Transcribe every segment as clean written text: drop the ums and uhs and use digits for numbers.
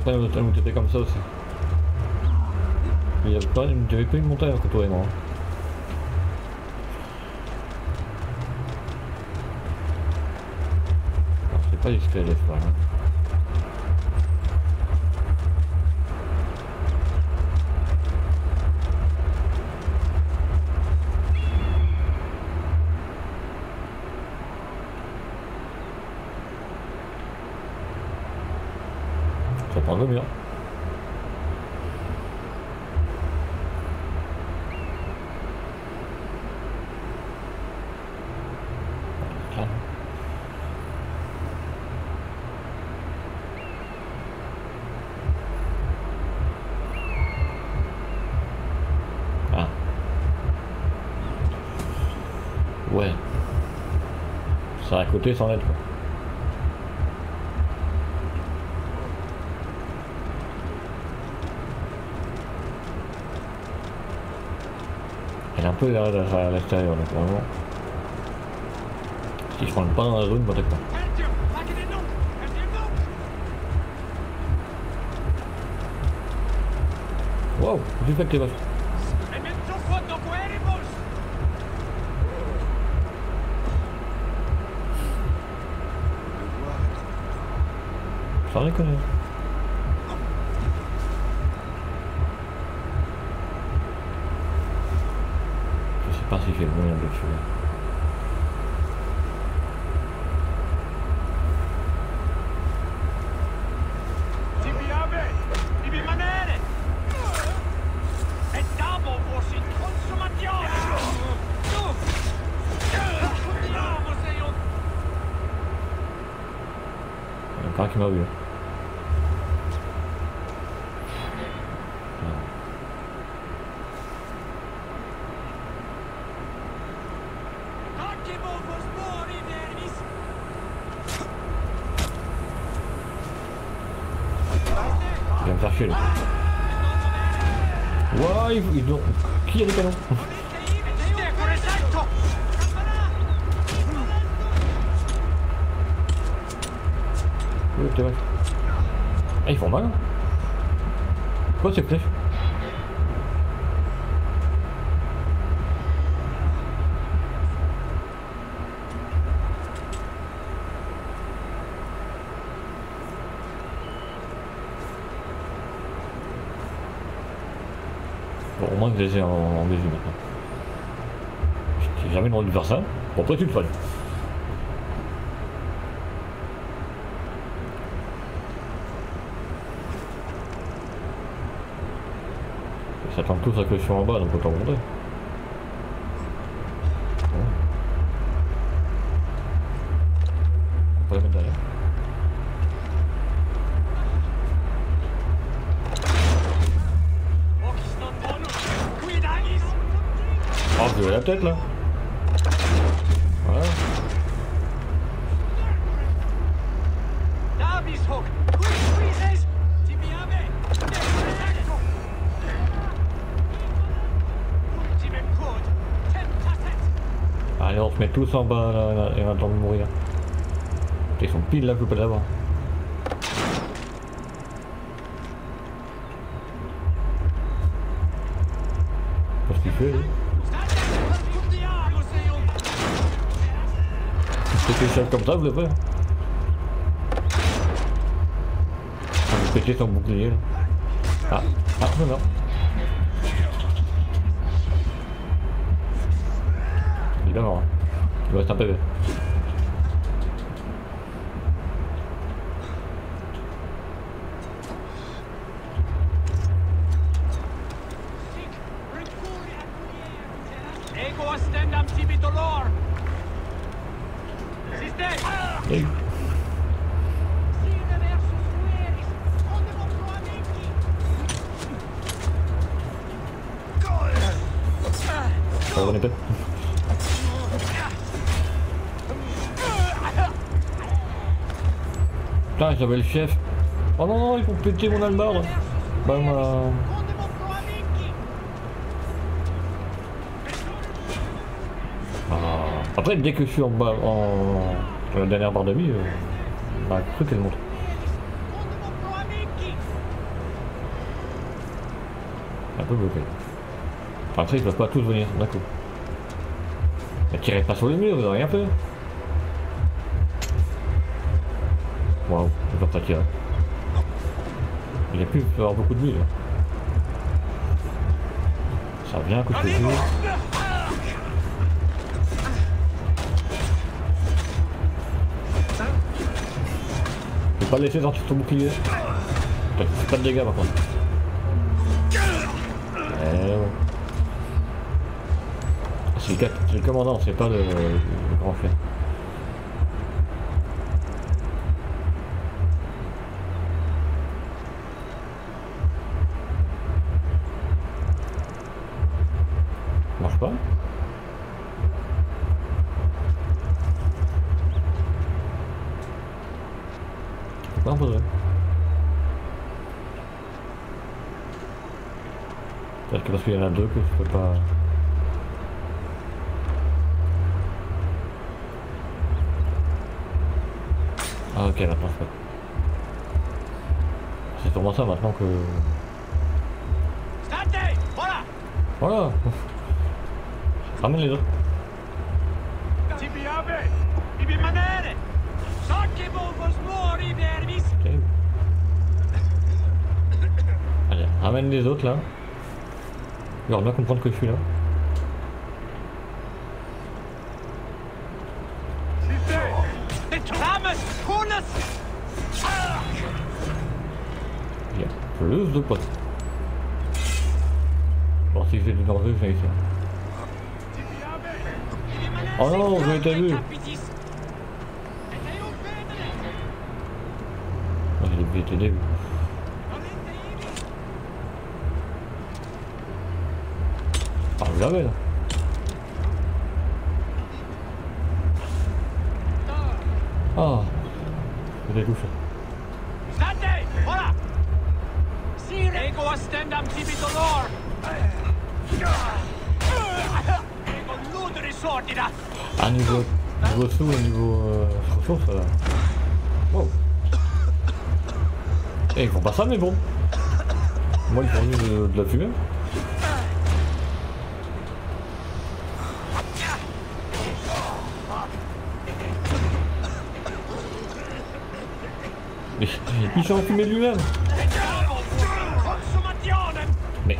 problème de monter comme ça aussi. Il n'y avait pas une montagne entre toi et moi. C'est pas du SPLF là. Hein. Ça parle bien. Ouais, ça a coûté sans être quoi. Elle est un peu derrière à l'extérieur donc vraiment. Si je prends le pas dans la zone, peut-être pas. Wow, j'ai fait que t'es vache. Sans déconner. Je sais pas si j'ai le moyen de le tuer. Il y en a pas un qui m'a vu. Il va me faire chier là. Ouah, ils ont... Qui a des canons? Oui, t'es mal. Ah, ils font mal hein. Quoi ces flèches? Bon, au moins que j'ai en désir maintenant. J'ai jamais demandé de faire ça. Bon, après tu le fais. Ils s'attendent tous à que je suis en bas, donc autant monter. On peut les mettre derrière. Oh, vous avez la tête là. Voilà. Allez, on se met tous en bas là, et on attend de mourir. Ils sont pile là, je peux pas les avoir. Qu'est-ce qu'il fait là? Péter ça comme ça, vous le faites. On va péter son bouclier là. Ah, ah non non. Il est mort. Il doit être un PV. Hey. Oh, bon. Putain, j'avais le chef. Oh non, non, ils vont péter mon Almar. Bah, moi. Ah. Après, dès que je suis en bas. En... La dernière barre de vie, bah, le truc elle monte. peu bloqué. Enfin, après, ils peuvent pas tous venir d'un coup. Mais tirez pas sur les murs, vous en avez rien fait. Waouh, j'ai peur de tirer. Il a pu avoir beaucoup de vie là. Ça revient à coup de fusil. Faut pas le laisser sortir ton bouclier. Ça fait pas de dégâts par contre. C'est le commandant, c'est pas le grand fait. Marche pas. C'est pas imposé. Peut-être que parce qu'il y en a deux que je peux pas. Ah ok, maintenant je peux. C'est sûrement ça maintenant que... Voilà. Voilà. Ramène les autres. Okay. Allez, ramène les autres là. Il va bien comprendre que je suis là. Il y a plus de potes. Bon, si j'ai du danger, j'ai ici. Oh non, je m'étais vu. J'ai oublié de t'aider. Ah, vous l'avez là. Ah, je l'ai touché. Ah, niveau sous, niveau ressources là. Wow. Et ils font pas ça, mais bon. Moi, ils font juste de la fumée. Il s'est enfumé lui-même. Mais...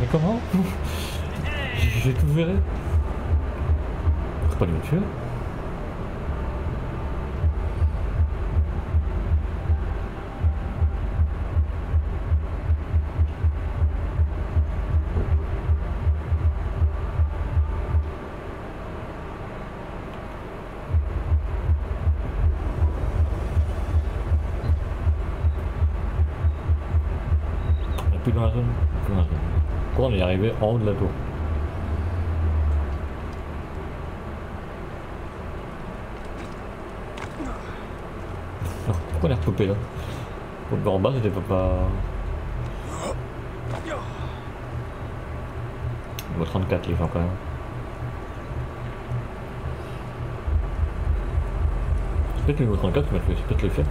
Mais comment? J'ai tout verré. C'est pas le tuer. Dans la zone. Pourquoi on est arrivé en haut de la tour? Pourquoi on est repopé là? En bas c'était pas... Niveau 34 les gens quand même. C'est peut-être le niveau 34 mais c'est peut-être le fait.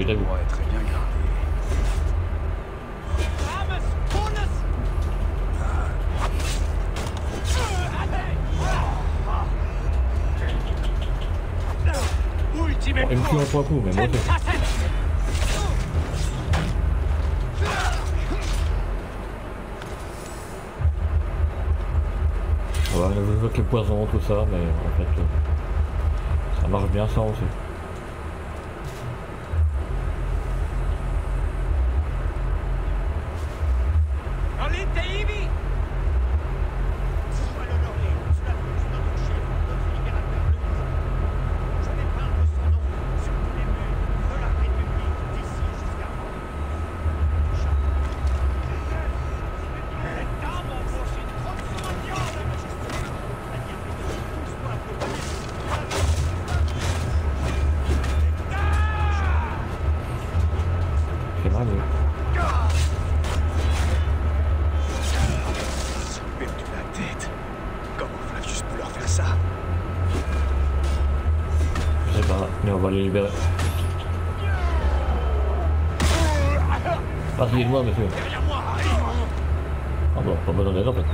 Il doit être bien gardé. Bon, il me tue en trois coups, mais moi aussi. Ouais, je vois que le poison, tout ça, mais en fait, ça marche bien sans aussi. témoigner. J'ai perdu la tête. Comment Flavius peut leur faire ça? Je sais pas, mais on va les libérer. Passez loin, monsieur. Ah bon, pas besoin d'aide en fait.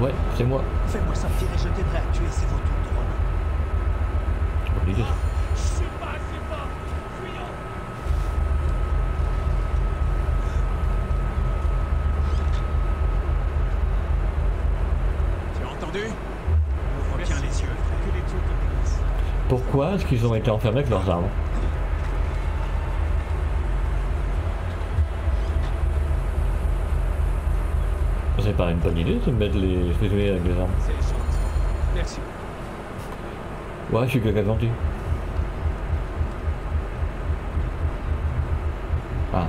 Ouais, c'est moi. Fais-moi sortir et je t'aiderai à tuer ces vautours de Romain. Obligé. Je sais pas, c'est pas. Fuyons. Tu as entendu? Ouvre bien les yeux. Que les tours te dépassent. Pourquoi est-ce qu'ils ont été enfermés avec leurs armes? C'est pas une bonne idée de mettre les prisonniers avec des armes. Merci. Ouais, je suis quelqu'un de gentil. Ah.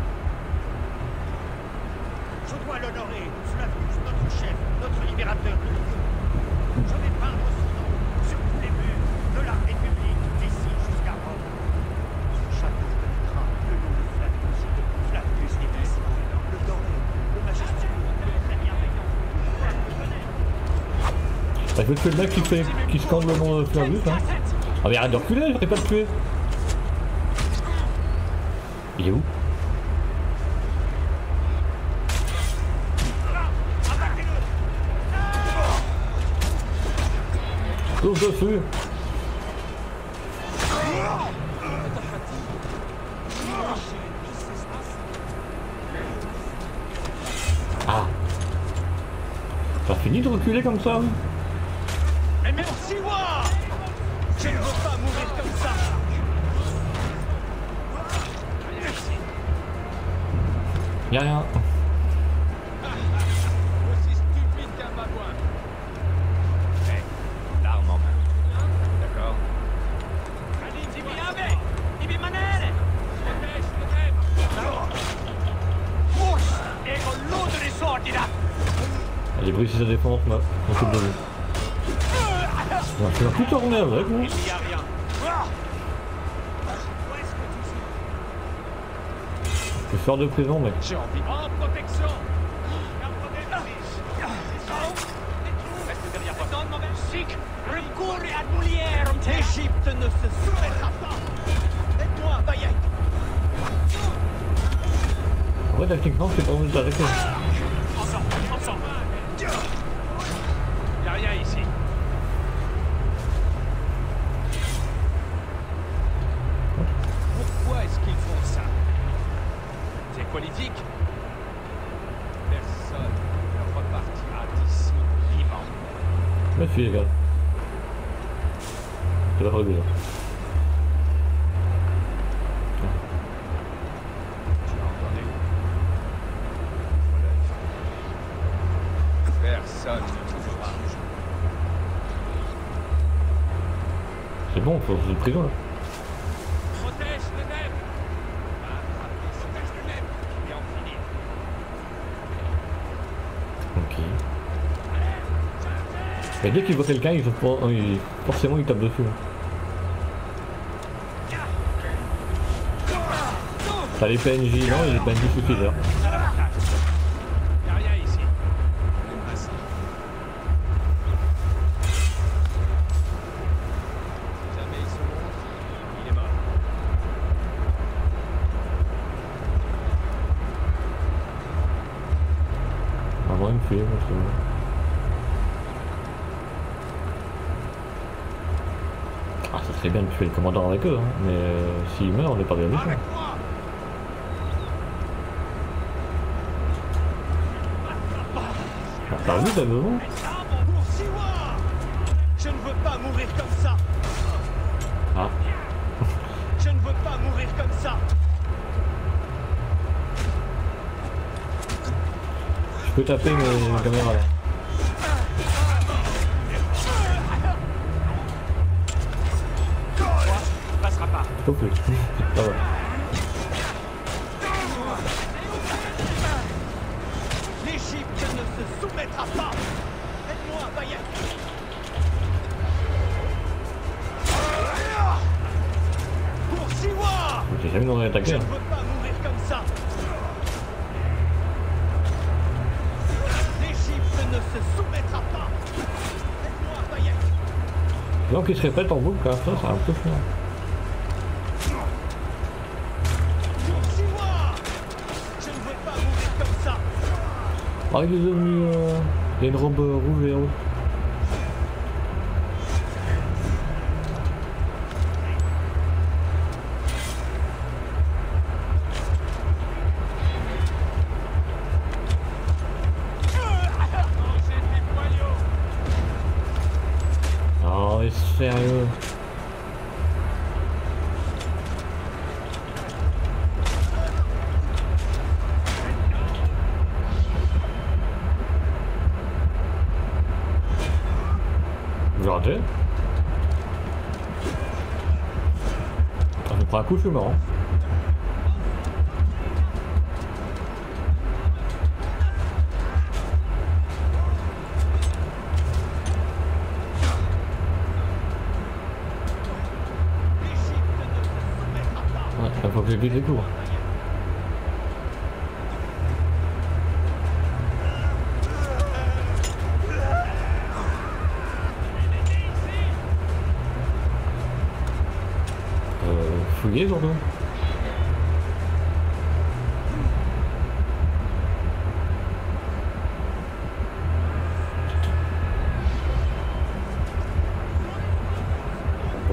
Je dois l'honorer, Flavius, notre chef, notre libérateur de l'Union. Je vais peindre son nom sur tous les murs de la République, d'ici jusqu'à Rome. Chacun connaîtra le nom de Flavius. Flavius est ici, le doré, le majestueux. Bah, je veux tuer le mec qui scande le nom de Flavius, hein. Ah mais arrête de reculer, j'arrive pas à le tuer. Il est où? Tourne dessus. Ah. T'as fini de reculer comme ça? Merci, moi! Je ne veux pas mourir comme ça! Merci! Y'a rien! Aussi stupide qu'un babouin! Hey, l'arme en main. D'accord? Allez, dis-moi avec! Ibi Manel! Protège le rêve! Pousse! Et au lot de l'essor, dis là! Allez, brise sa défense, là. On se bouge. Tu vas tout tourner avec moi. Je sors de prison, mec. J'ai envie de... En protection. Reste derrière moi. Recours et admoulière. L'Égypte ne se soumettra pas. Aide-moi, Bayek. Ouais, techniquement, c'est pas où nous arrêter. Ensemble, ensemble. Y'a rien ici. Politique, personne ne repartira d'ici vivant. La fille, les gars. C'est la revue là. Tu as entendu? Personne ne trouvera. C'est bon, faut se prison là. Et dès qu'ils voient quelqu'un, forcément ils tapent dessus. T'as les PNJ, non, et les PNJ suffiseurs. Avant il me fuyait, moi je sais pas. C'est bien de tuer le commandant avec eux, hein. Mais s'il meurt, on n'est pas bien méchant. T'as vu, t'as besoin? Je ne veux pas mourir comme ça. Ah. Je ne veux pas mourir comme ça. Je peux taper mes caméras là. Oh putain, ça va. L'Égypte se soumettra pas. Aide-moi, Bayek. Poursuis-moi. J'ai jamais demandé d'attaquer. Je ne veux pas mourir comme ça. L'Égypte ne se soumettra pas. Aide-moi, Bayek. Donc il se répète en boucle comme ça, c'est un peu fou. Ah il est devenu... il a une robe rouge et rouge. Oh mais sérieux. Regardez. Quand je prends un coup, je suis mort. Ouais, la fois que j'ai glissé tout. Fouillé surtout.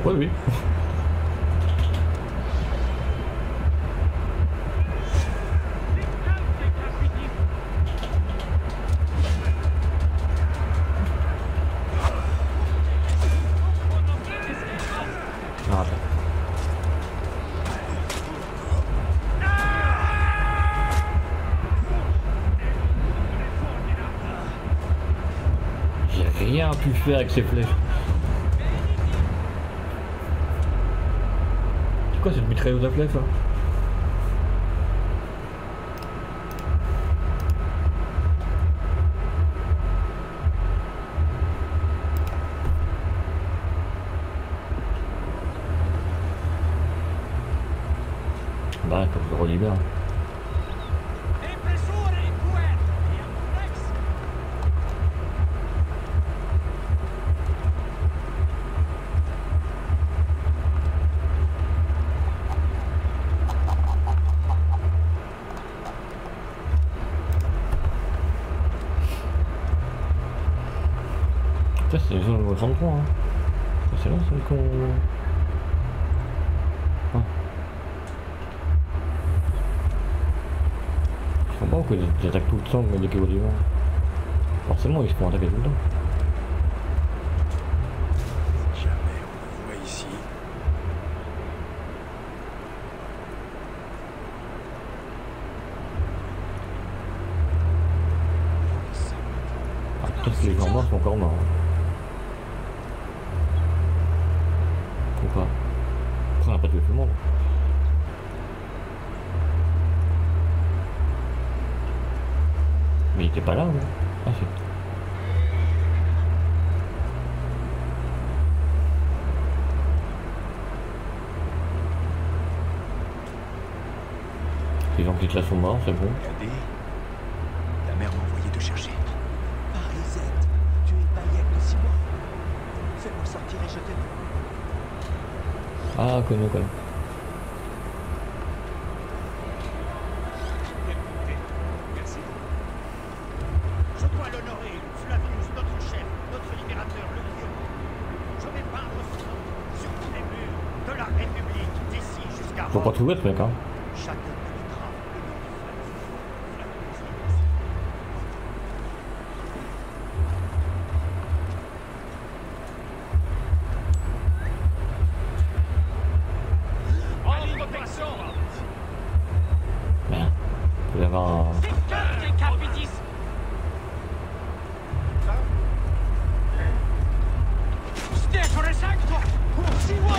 Pourquoi lui? Ah, rien pu faire avec ces flèches. C'est quoi cette mitrailleuse à flèches là? Bah, comme je le relibère. Putain, c'est déjà le 33 hein. C'est là celui qu'on... Ouais. Je comprends pas pourquoi ils attaquent tout le temps mais dès qu'ils vont du vent. Forcément ils se font attaquer tout le temps. Jamais on le voit ici. Ah putain que les gens morts sont encore morts. Pourquoi? Pourquoi on n'a pas tué tout le monde? Mais il était pas là, ouais. Ah si. Les gens qui étaient là sont morts, c'est bon. Regardez, la mère m'a envoyé te chercher. Parisette, tu es Bayek de 6 mois. Fais-moi sortir et je t'aime. Ah, connu, connu. Écoutez, merci. Je dois l'honorer, Flavius, notre chef, notre libérateur, le lion. Je vais peindre son nom sur tous les murs de la République, d'ici jusqu'à Rome. Faut pas trouver ce mec, hein. Chacun connaîtra le nom de Flavius. Poursuis-moi!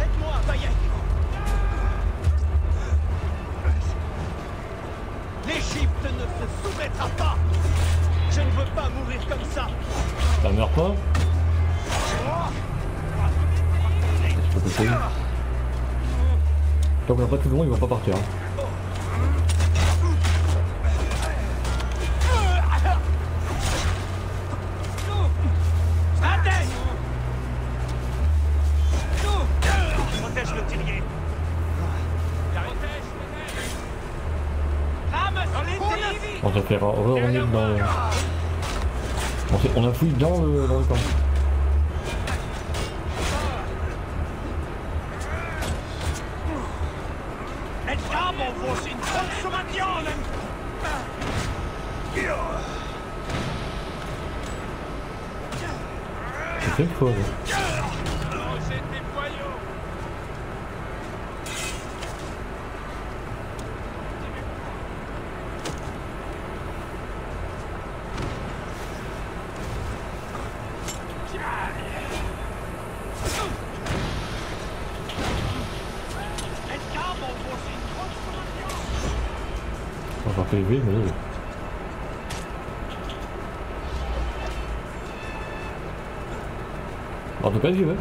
Aide-moi, Bayek! meurs pas. Je peux pousser. Tant qu'on n'a pas tout le monde, ils vont pas partir. On a fouillé dans le camp. C'est une folle. Oui, mais... En tout cas, j'y vais.